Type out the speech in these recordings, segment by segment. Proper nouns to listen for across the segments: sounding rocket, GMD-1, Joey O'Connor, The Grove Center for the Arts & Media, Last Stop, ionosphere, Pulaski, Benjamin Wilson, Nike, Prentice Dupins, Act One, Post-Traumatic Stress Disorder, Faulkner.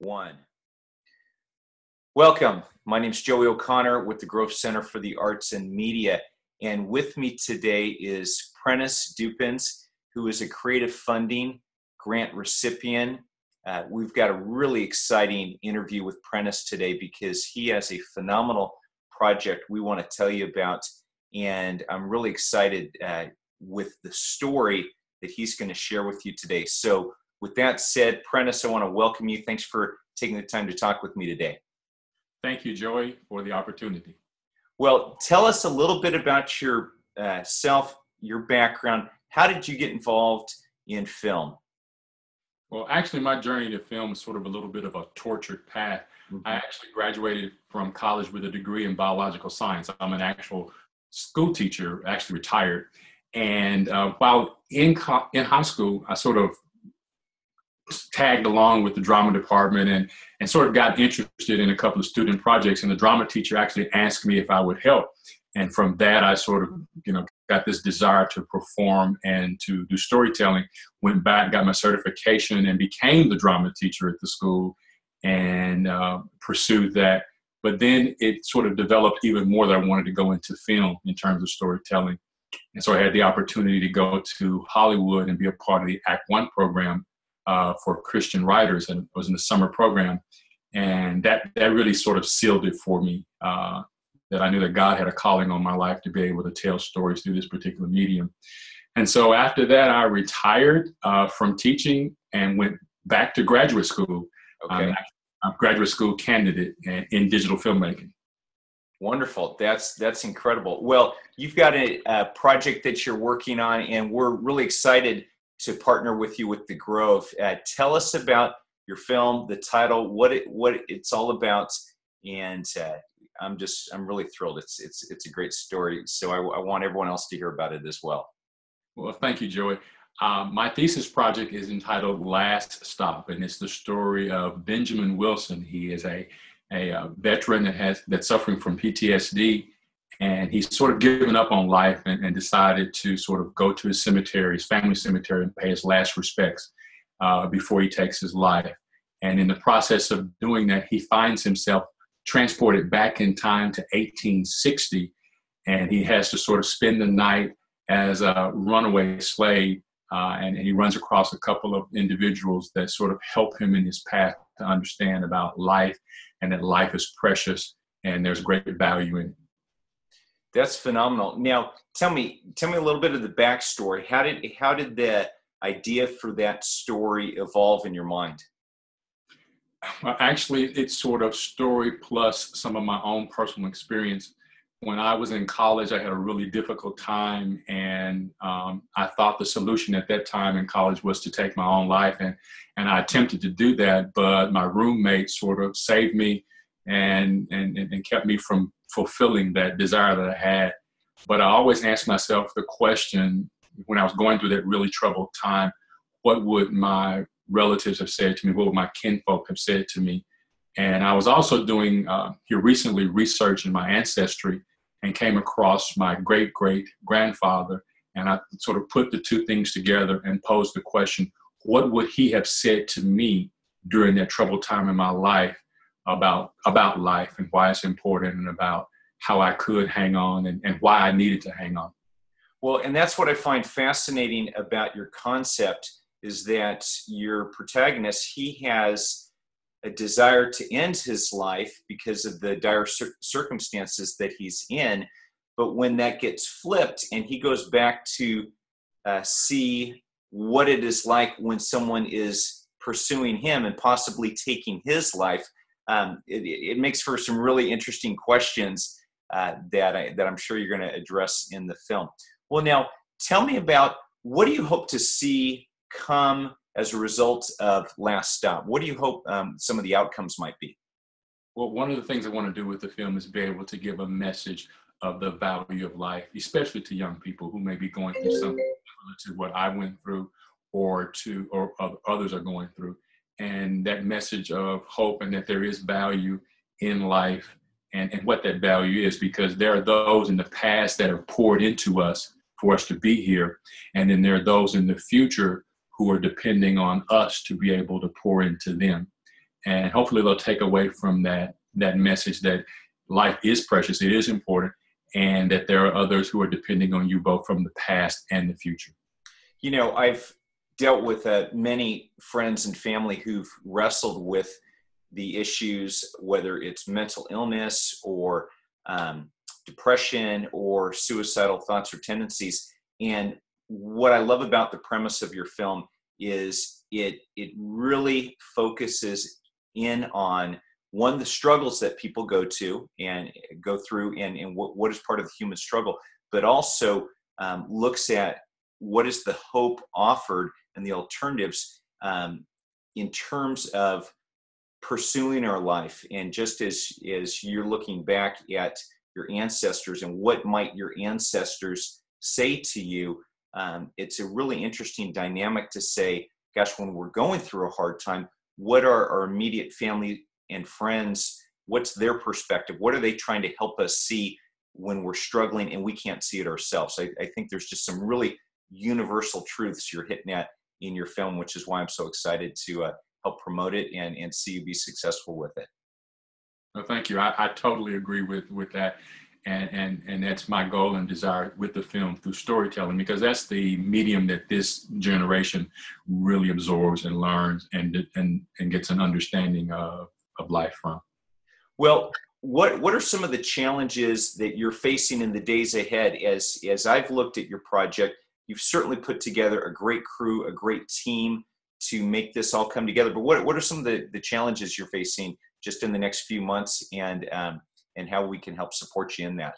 One. Welcome. My name is Joey O'Connor with the Grove Center for the Arts and Media. And with me today is Prentice Dupins, who is a creative funding grant recipient. We've got a really exciting interview with Prentice today because he has a phenomenal project we want to tell you about. And I'm really excited with the story that he's going to share with you today. So with that said, Prentice, I want to welcome you. Thanks for taking the time to talk with me today. Thank you, Joey, for the opportunity. Well, tell us a little bit about yourself, your background. How did you get involved in film? Well, actually, my journey to film is sort of a little bit of a tortured path. Mm-hmm. I actually graduated from college with a degree in biological science. I'm an actual school teacher, actually retired. And while in high school, I sort of tagged along with the drama department and sort of got interested in a couple of student projects, and the drama teacher actually asked me if I would help. And from that, I sort of, got this desire to perform and to do storytelling, went back, got my certification, and became the drama teacher at the school and pursued that. But then it sort of developed even more that I wanted to go into film in terms of storytelling. And so I had the opportunity to go to Hollywood and be a part of the Act One program for Christian writers, and it was in the summer program. And that really sort of sealed it for me, that I knew that God had a calling on my life to be able to tell stories through this particular medium. And so after that, I retired from teaching and went back to graduate school. Okay. I'm a graduate school candidate in digital filmmaking. Wonderful. That's incredible. Well, you've got a project that you're working on, and we're really excited to partner with you with The Grove. Tell us about your film, the title, what it's all about, and I'm really thrilled. It's a great story. So I want everyone else to hear about it as well. Well, thank you, Joey. My thesis project is entitled Last Stop, and it's the story of Benjamin Wilson. He is a veteran that's suffering from PTSD, and he's sort of given up on life and decided to sort of go to his cemetery, his family cemetery, and pay his last respects before he takes his life. And in the process of doing that, he finds himself transported back in time to 1860, and he has to sort of spend the night as a runaway slave, and he runs across a couple of individuals that sort of help him in his path to understand about life, and that life is precious and there's great value in it. That's phenomenal. Now, tell me a little bit of the backstory. How did the idea for that story evolve in your mind? Well, actually, it's sort of story plus some of my own personal experience. When I was in college, I had a really difficult time, and I thought the solution at that time in college was to take my own life, and I attempted to do that, but my roommate sort of saved me and kept me from fulfilling that desire that I had. But I always asked myself the question, when I was going through that really troubled time, what would my relatives have said to me? What would my kinfolk have said to me? And I was also doing here recently research in my ancestry, and came across my great-great-grandfather, and I sort of put the two things together and posed the question, what would he have said to me during that troubled time in my life about life and why it's important, and about how I could hang on and why I needed to hang on. Well, and that's what I find fascinating about your concept, is that your protagonist, he has a desire to end his life because of the dire circumstances that he's in. But when that gets flipped and he goes back to see what it is like when someone is pursuing him and possibly taking his life, it makes for some really interesting questions that I'm sure you're going to address in the film. Well, now, tell me about, what do you hope to see come as a result of Last Stop? What do you hope some of the outcomes might be? Well, one of the things I want to do with the film is be able to give a message of the value of life, especially to young people who may be going through something similar to what I went through or others are going through. And that message of hope, and that there is value in life, and what that value is, because there are those in the past that have poured into us for us to be here. And then there are those in the future who are depending on us to be able to pour into them. And hopefully they'll take away from that message that life is precious, it is important, and that there are others who are depending on you both from the past and the future. You know, I've dealt with many friends and family who've wrestled with the issues, whether it's mental illness or depression or suicidal thoughts or tendencies. And what I love about the premise of your film is it really focuses in on, one, the struggles that people go through and what is part of the human struggle, but also looks at what is the hope offered and the alternatives in terms of pursuing our life. And just as you're looking back at your ancestors and what might your ancestors say to you, it's a really interesting dynamic to say, gosh, when we're going through a hard time, what are our immediate family and friends, what's their perspective? What are they trying to help us see when we're struggling and we can't see it ourselves? I think there's just some really universal truths you're hitting at in your film, which is why I'm so excited to help promote it and see you be successful with it. Well, thank you. I totally agree with that. And that's my goal and desire with the film through storytelling, because that's the medium that this generation really absorbs and learns and gets an understanding of life from. Well, what are some of the challenges that you're facing in the days ahead? As I've looked at your project, you've certainly put together a great crew, a great team to make this all come together. But what are some of the challenges you're facing just in the next few months, and how we can help support you in that?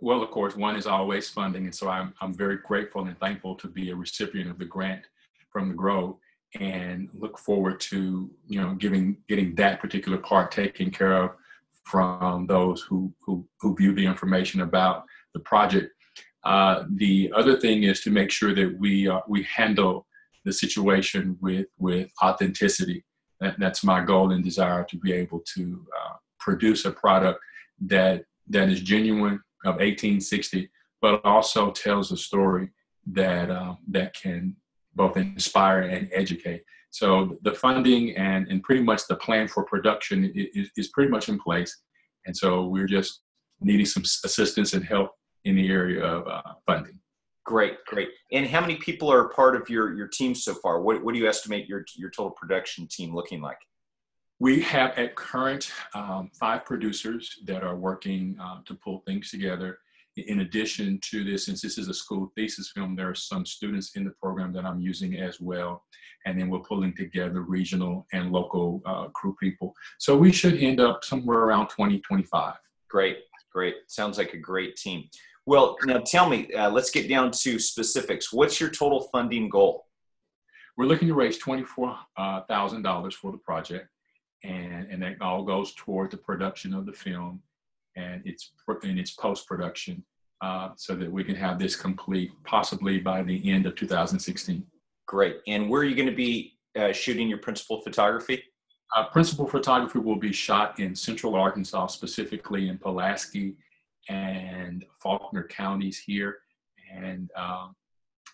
Well, of course, one is always funding. And so I'm very grateful and thankful to be a recipient of the grant from the Grove, and look forward to, you know, getting that particular part taken care of from those who view the information about the project. The other thing is to make sure that we handle the situation with authenticity. That's my goal and desire, to be able to produce a product that is genuine of 1860, but also tells a story that can both inspire and educate. So the funding and pretty much the plan for production is pretty much in place. And so we're just needing some assistance and help in the area of funding. Great. And how many people are part of your team so far? What do you estimate your total production team looking like? We have at current 5 producers that are working to pull things together. In addition to this, since this is a school thesis film, there are some students in the program that I'm using as well. And then we're pulling together regional and local crew people. So we should end up somewhere around 20, 25. Great. Sounds like a great team. Well, now tell me, let's get down to specifics. What's your total funding goal? We're looking to raise $24,000 for the project. And that all goes toward the production of the film and its post-production, so that we can have this complete possibly by the end of 2016. Great. And where are you going to be shooting your principal photography? Principal photography will be shot in central Arkansas, specifically in Pulaski and Faulkner counties here. And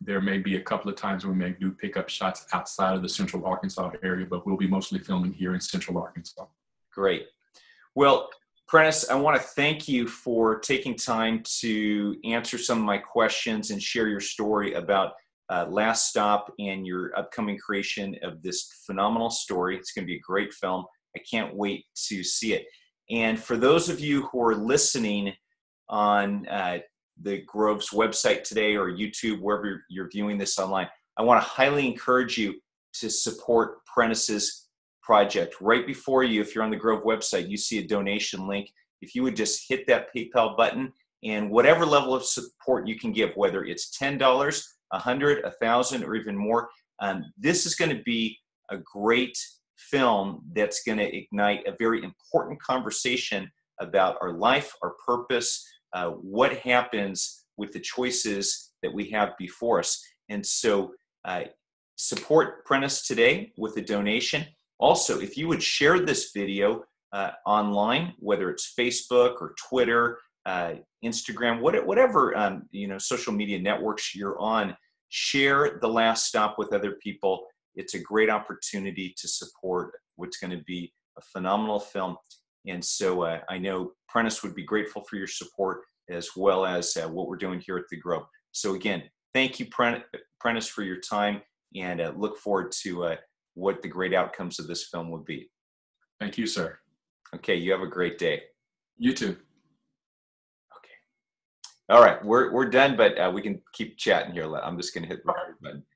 there may be a couple of times we may do pickup shots outside of the central Arkansas area, but we'll be mostly filming here in central Arkansas. Great. Well, Prentice, I want to thank you for taking time to answer some of my questions and share your story about Last Stop and your upcoming creation of this phenomenal story. It's going to be a great film. I can't wait to see it. And for those of you who are listening on the Grove's website today or YouTube, wherever you're viewing this online, I want to highly encourage you to support Prentice's project. Right before you, if you're on the Grove website, you see a donation link. If you would just hit that PayPal button, and whatever level of support you can give, whether it's $10, $100, $1,000, or even more, this is going to be a great film that's going to ignite a very important conversation about our life, our purpose, what happens with the choices that we have before us. And so support Prentice today with a donation. Also, if you would share this video online, whether it's Facebook or Twitter, Instagram, whatever social media networks you're on, share The Last Stop with other people. It's a great opportunity to support what's going to be a phenomenal film. And so I know Prentice would be grateful for your support, as well as what we're doing here at The Grove. So again, thank you, Prentice, for your time, and look forward to what the great outcomes of this film will be. Thank you, sir. Okay, you have a great day. You too. Okay. All right, we're done, but we can keep chatting here. I'm just going to hit the record button.